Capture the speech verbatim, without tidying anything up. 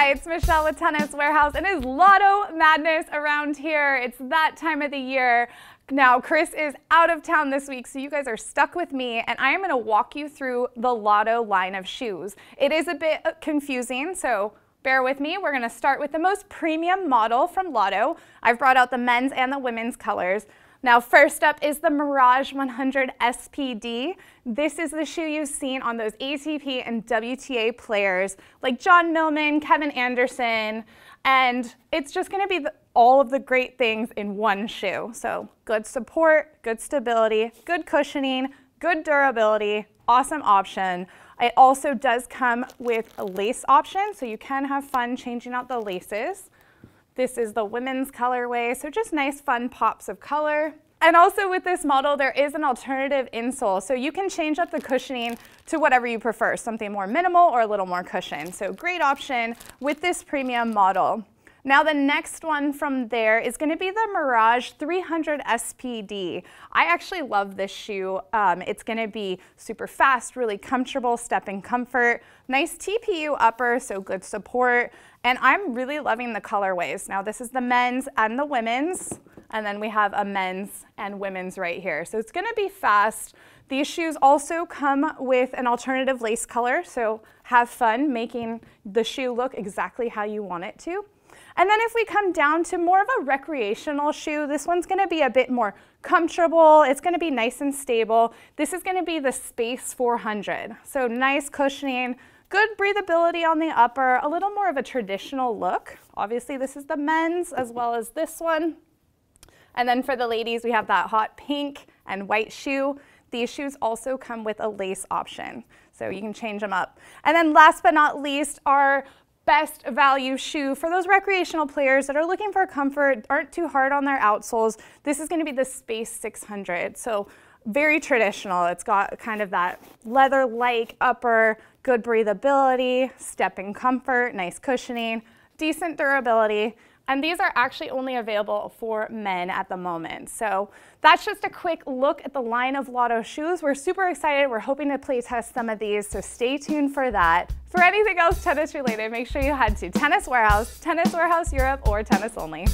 Hi, it's Michelle with Tennis Warehouse, and it's Lotto Madness around here. It's that time of the year. Now, Chris is out of town this week, so you guys are stuck with me, and I am going to walk you through the Lotto line of shoes. It is a bit confusing, so bear with me. We're going to start with the most premium model from Lotto. I've brought out the men's and the women's colors. Now, first up is the Mirage one hundred S P D. This is the shoe you've seen on those A T P and W T A players like John Millman, Kevin Anderson, and it's just going to be the, all of the great things in one shoe. So good support, good stability, good cushioning, good durability, awesome option. It also does come with a lace option, so you can have fun changing out the laces. This is the women's colorway, so just nice fun pops of color. And also with this model, there is an alternative insole, so you can change up the cushioning to whatever you prefer, something more minimal or a little more cushioned. So great option with this premium model. Now the next one from there is going to be the Mirage three hundred S P D. I actually love this shoe. Um, it's going to be super fast, really comfortable, step in comfort, nice T P U upper, so good support, and I'm really loving the colorways. Now this is the men's and the women's, and then we have a men's and women's right here. So it's going to be fast. These shoes also come with an alternative lace color, so have fun making the shoe look exactly how you want it to. And then if we come down to more of a recreational shoe, this one's going to be a bit more comfortable. It's going to be nice and stable. This is going to be the Space four hundred. So nice cushioning, good breathability on the upper, a little more of a traditional look. Obviously, this is the men's as well as this one. And then for the ladies, we have that hot pink and white shoe. These shoes also come with a lace option, so you can change them up. And then last but not least, our best value shoe for those recreational players that are looking for comfort, aren't too hard on their outsoles. This is going to be the Space six hundred. So very traditional. It's got kind of that leather-like upper, good breathability, step in comfort, nice cushioning, decent durability. And these are actually only available for men at the moment. So that's just a quick look at the line of Lotto shoes. We're super excited. We're hoping to play test some of these, so stay tuned for that. For anything else tennis related, make sure you head to Tennis Warehouse, Tennis Warehouse Europe, or Tennis Only.